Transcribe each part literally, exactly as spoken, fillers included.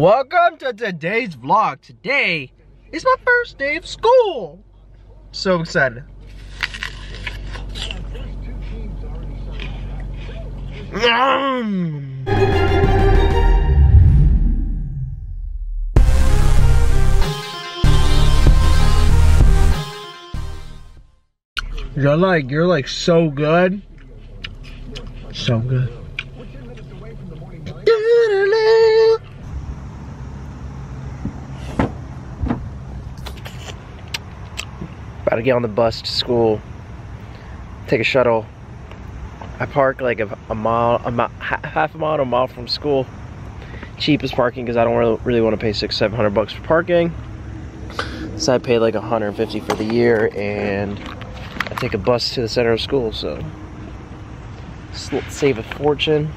Welcome to today's vlog. Today is my first day of school. So excited. Mm. You're like, you're like so good. So good. About to get on the bus to school. Take a shuttle. I park like a, a mile, a mile, half a mile to a mile from school. Cheapest parking because I don't really, really want to pay six, seven hundred bucks for parking. So I paid like a hundred fifty for the year, and I take a bus to the center of school, so save a fortune.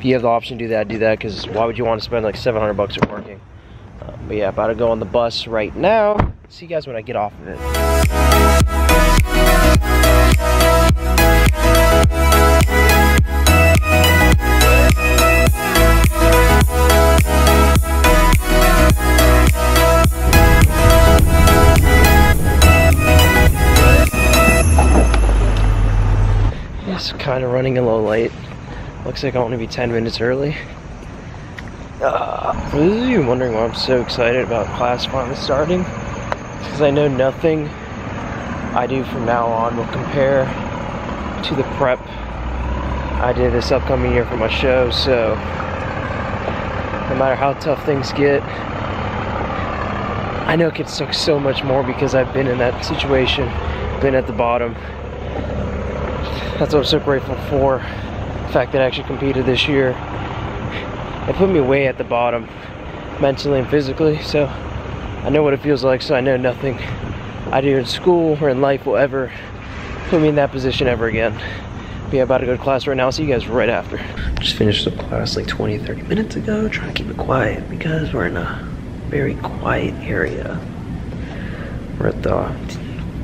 If you have the option to do that, do that, because why would you want to spend like seven hundred bucks for parking? Uh, but yeah, about to go on the bus right now. See you guys when I get off of it. It's kind of running a little late. Looks like I want to be ten minutes early. Uh, for those of you wondering why I'm so excited about class finally starting, it's because I know nothing I do from now on will compare to the prep I did this upcoming year for my show, so no matter how tough things get, I know it can suck so much more because I've been in that situation, been at the bottom. That's what I'm so grateful for. The fact that I actually competed this year, it put me way at the bottom mentally and physically, so I know what it feels like. So I know nothing I do in school or in life will ever put me in that position ever again. But yeah, about to go to class right now. I'll see you guys right after. Just finished the class like twenty, thirty minutes ago, trying to keep it quiet because we're in a very quiet area. We're at the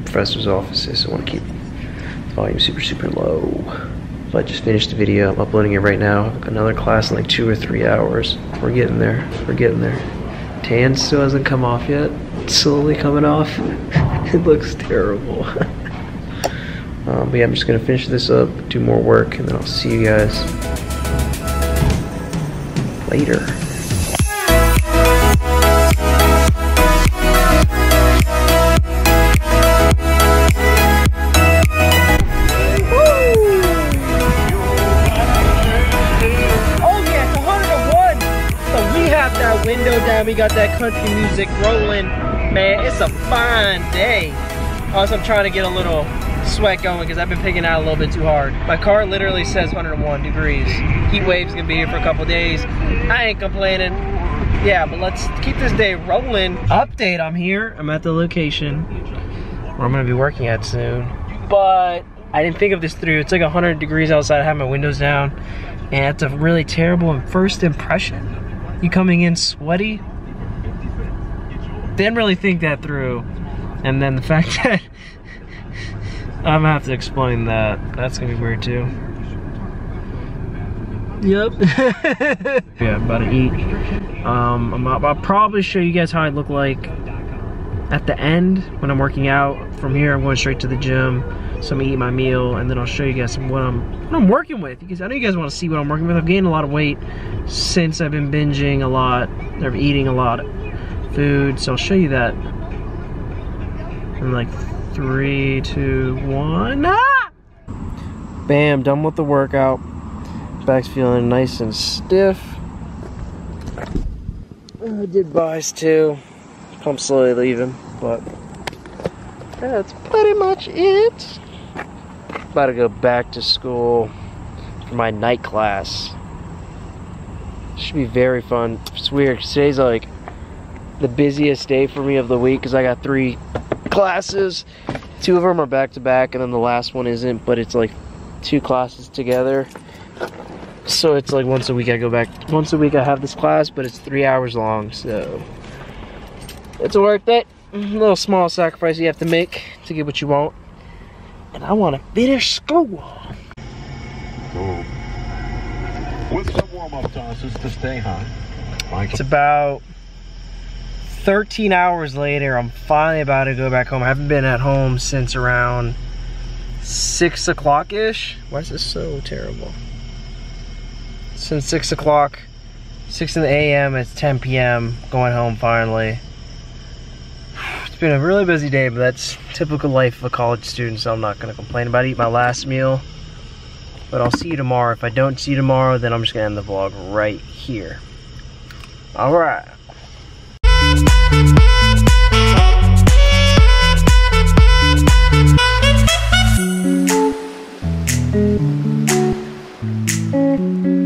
professor's offices, so I want to keep the volume super, super low. But I just finished the video. I'm uploading it right now. Another class in like two or three hours. We're getting there. We're getting there. Tan still hasn't come off yet. It's slowly coming off. It looks terrible. um, but yeah, I'm just gonna finish this up, do more work, and then I'll see you guys later. Window down, we got that country music rolling. Man, it's a fine day. Also, I'm trying to get a little sweat going because I've been picking out a little bit too hard. My car literally says a hundred and one degrees. Heat wave's gonna be here for a couple days. I ain't complaining. Yeah, but let's keep this day rolling. Update, I'm here. I'm at the location where I'm gonna be working at soon. But I didn't think of this through. It's like a hundred degrees outside. I have my windows down. And it's a really terrible first impression. You coming in sweaty? Didn't really think that through. And then the fact that I'm gonna have to explain that. That's gonna be weird too. Yep. Yeah, I'm about to eat. Um, I'm, I'll probably show you guys how I look like at the end when I'm working out. From here, I'm going straight to the gym. So I'm gonna eat my meal, and then I'll show you guys some, what I'm what I'm working with. Because I know you guys want to see what I'm working with. I've gained a lot of weight since I've been binging a lot. I've been eating a lot of food, so I'll show you that in like three, two, one. Ah! Bam! Done with the workout. Back's feeling nice and stiff. I did buys too. I'm slowly leaving, but that's pretty much it. About to go back to school for my night class. Should be very fun. It's weird. Today's like the busiest day for me of the week because I got three classes. Two of them are back to back, and then the last one isn't. But it's like two classes together. So it's like once a week I go back. Once a week I have this class, but it's three hours long. So it's worth it. A little small sacrifice you have to make to get what you want. And I want to finish school. Cool. With some warm-up tosses to stay hot. It's about thirteen hours later. I'm finally about to go back home. I haven't been at home since around six o'clock ish. Why is this so terrible? Since six o'clock, six in the a m. It's ten p m Going home finally. It's been a really busy day, but that's typical life of a college student, so I'm not gonna complain about it. I eat my last meal. But I'll see you tomorrow. If I don't see you tomorrow, then I'm just gonna end the vlog right here. All right. Thank you.